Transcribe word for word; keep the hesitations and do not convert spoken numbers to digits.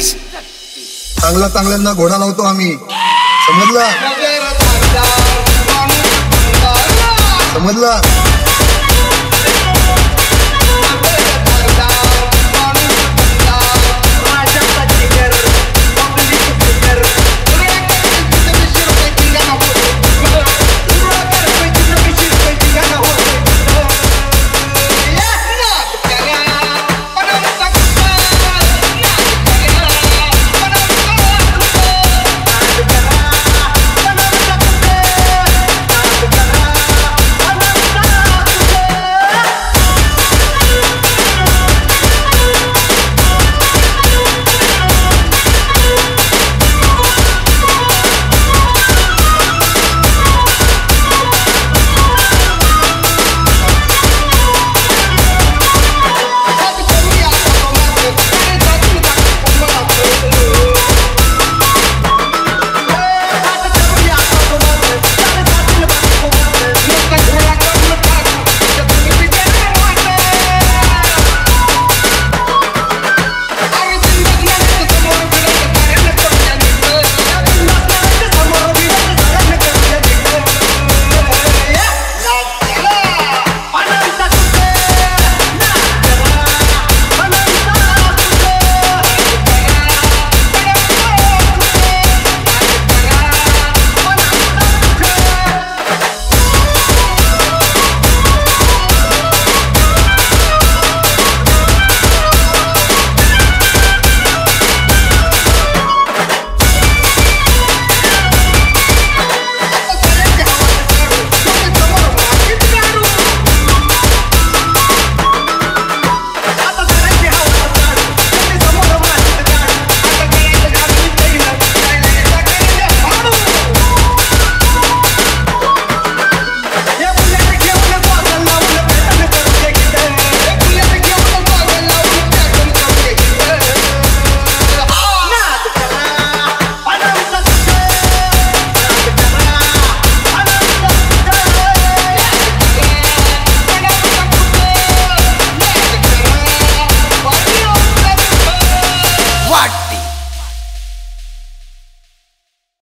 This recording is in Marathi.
छत्तीस चांगला चांगल्यांना घोडा लावतो आम्ही, समजला समजला।